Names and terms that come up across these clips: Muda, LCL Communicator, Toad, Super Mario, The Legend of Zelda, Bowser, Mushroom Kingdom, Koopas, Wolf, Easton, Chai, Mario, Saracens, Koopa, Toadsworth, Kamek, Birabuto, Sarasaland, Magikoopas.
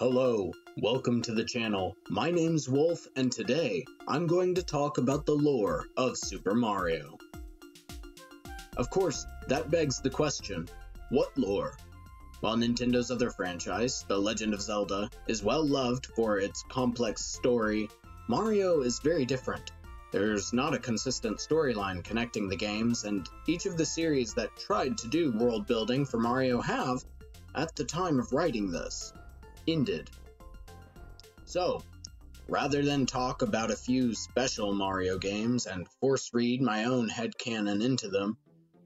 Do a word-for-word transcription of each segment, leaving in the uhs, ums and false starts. Hello, welcome to the channel. My name's Wolf, and today I'm going to talk about the lore of Super Mario. Of course, that begs the question, what lore? While Nintendo's other franchise, The Legend of Zelda, is well loved for its complex story, Mario is very different. There's not a consistent storyline connecting the games, and each of the series that tried to do world building for Mario have, at the time of writing this, ended. So, rather than talk about a few special Mario games and force read my own headcanon into them,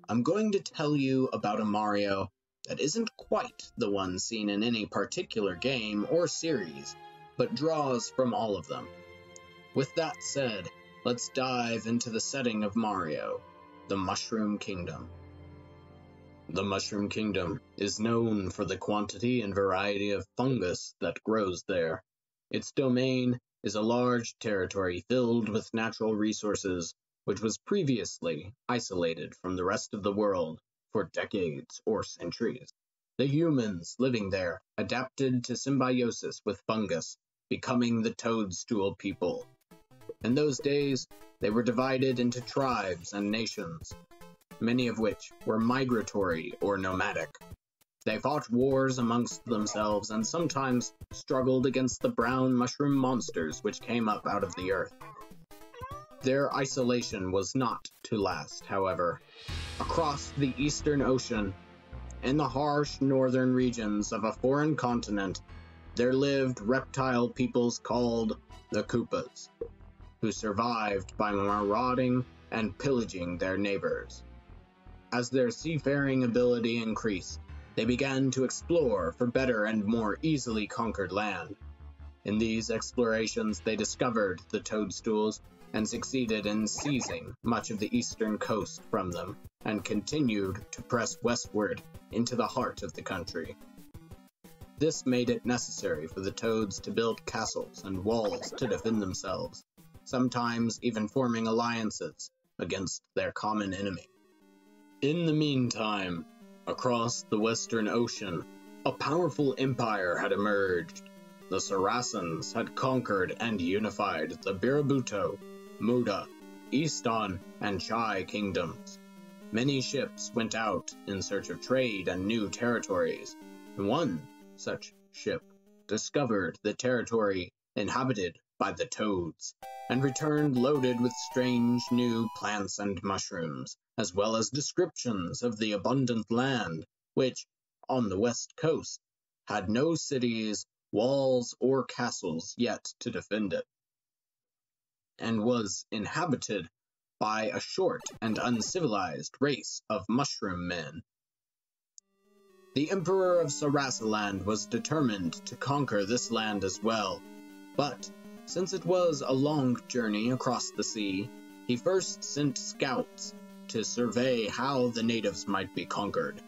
I'm going to tell you about a Mario that isn't quite the one seen in any particular game or series, but draws from all of them. With that said, let's dive into the setting of Mario, the Mushroom Kingdom. The Mushroom Kingdom is known for the quantity and variety of fungus that grows there. Its domain is a large territory filled with natural resources, which was previously isolated from the rest of the world for decades or centuries. The humans living there adapted to symbiosis with fungus, becoming the toadstool people. In those days, they were divided into tribes and nations, many of which were migratory or nomadic. They fought wars amongst themselves and sometimes struggled against the brown mushroom monsters which came up out of the earth. Their isolation was not to last, however. Across the Eastern Ocean, in the harsh northern regions of a foreign continent, there lived reptile peoples called the Koopas, who survived by marauding and pillaging their neighbors. As their seafaring ability increased, they began to explore for better and more easily conquered land. In these explorations, they discovered the toadstools and succeeded in seizing much of the eastern coast from them, and continued to press westward into the heart of the country. This made it necessary for the toads to build castles and walls to defend themselves, sometimes even forming alliances against their common enemy. In the meantime, across the Western Ocean, a powerful empire had emerged. The Saracens had conquered and unified the Birabuto, Muda, Easton, and Chai kingdoms. Many ships went out in search of trade and new territories. One such ship discovered the territory inhabited by the toads, and returned loaded with strange new plants and mushrooms, as well as descriptions of the abundant land, which, on the west coast, had no cities, walls, or castles yet to defend it, and was inhabited by a short and uncivilized race of mushroom men. The Emperor of Sarasaland was determined to conquer this land as well, but since it was a long journey across the sea, he first sent scouts to survey how the natives might be conquered.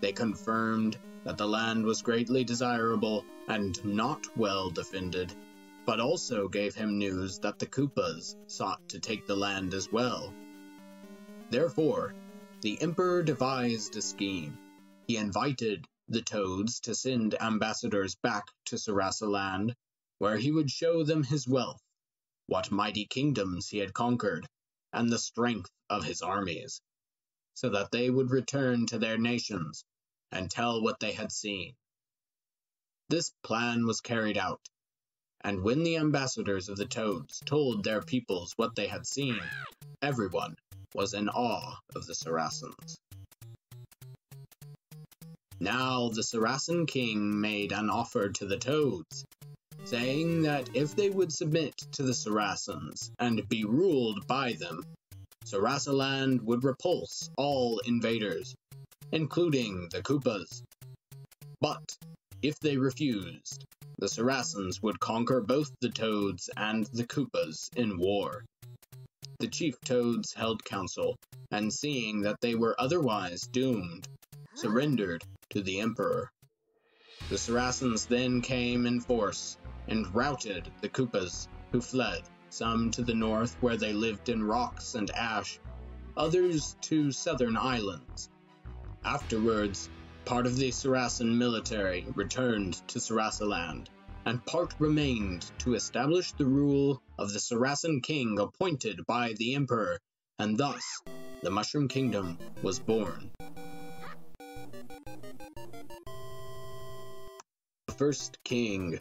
They confirmed that the land was greatly desirable and not well defended, but also gave him news that the Koopas sought to take the land as well. Therefore, the Emperor devised a scheme. He invited the toads to send ambassadors back to Sarasaland, where he would show them his wealth, what mighty kingdoms he had conquered, and the strength of his armies, so that they would return to their nations and tell what they had seen. This plan was carried out, and when the ambassadors of the toads told their peoples what they had seen, everyone was in awe of the Saracens. Now the Saracen king made an offer to the toads, saying that if they would submit to the Saracens and be ruled by them, Sarasaland would repulse all invaders, including the Koopas. But if they refused, the Saracens would conquer both the toads and the Koopas in war. The chief toads held council, and seeing that they were otherwise doomed, surrendered to the emperor. The Saracens then came in force and routed the Koopas, who fled, some to the north where they lived in rocks and ash, others to southern islands. Afterwards, part of the Saracen military returned to Sarasaland and part remained to establish the rule of the Saracen king appointed by the emperor, and thus the Mushroom Kingdom was born. The first king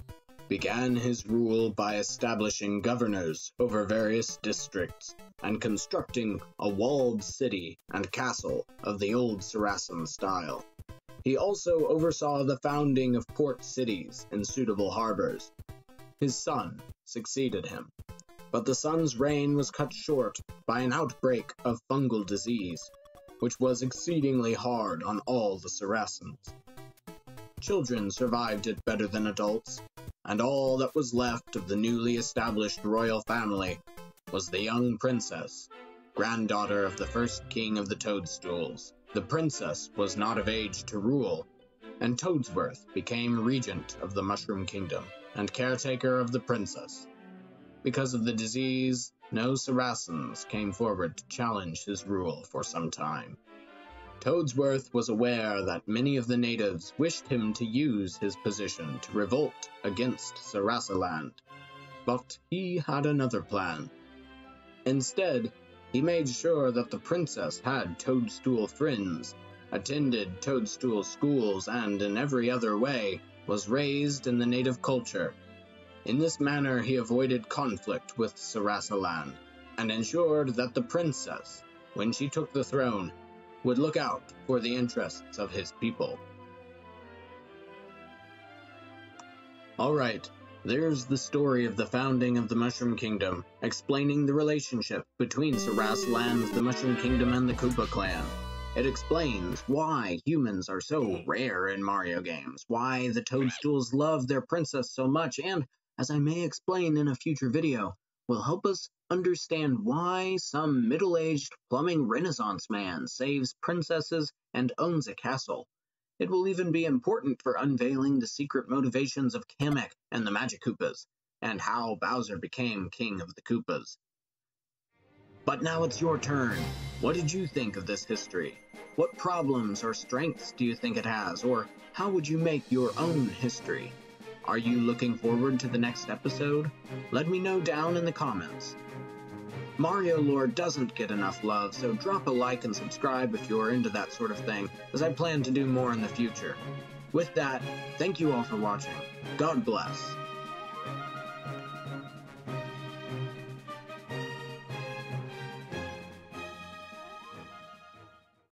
began his rule by establishing governors over various districts and constructing a walled city and castle of the old Saracen style. He also oversaw the founding of port cities and suitable harbors. His son succeeded him, but the son's reign was cut short by an outbreak of fungal disease, which was exceedingly hard on all the Saracens. Children survived it better than adults, and all that was left of the newly established royal family was the young princess, granddaughter of the first king of the Toadstools. The princess was not of age to rule, and Toadsworth became regent of the Mushroom Kingdom and caretaker of the princess. Because of the disease, no Saracens came forward to challenge his rule for some time. Toadsworth was aware that many of the natives wished him to use his position to revolt against Sarasaland, but he had another plan. Instead, he made sure that the princess had Toadstool friends, attended Toadstool schools, and in every other way was raised in the native culture. In this manner he avoided conflict with Sarasaland, and ensured that the princess, when she took the throne, would look out for the interests of his people. Alright, there's the story of the founding of the Mushroom Kingdom, explaining the relationship between Sarasaland, the Mushroom Kingdom, and the Koopa clan. It explains why humans are so rare in Mario games, why the Toadstools love their princess so much, and, as I may explain in a future video, will help us understand why some middle-aged plumbing renaissance man saves princesses and owns a castle. It will even be important for unveiling the secret motivations of Kamek and the Magikoopas, and how Bowser became king of the Koopas. But now it's your turn. What did you think of this history? What problems or strengths do you think it has, or how would you make your own history? Are you looking forward to the next episode? Let me know down in the comments. Mario lore doesn't get enough love, so drop a like and subscribe if you're into that sort of thing, as I plan to do more in the future. With that, thank you all for watching. God bless.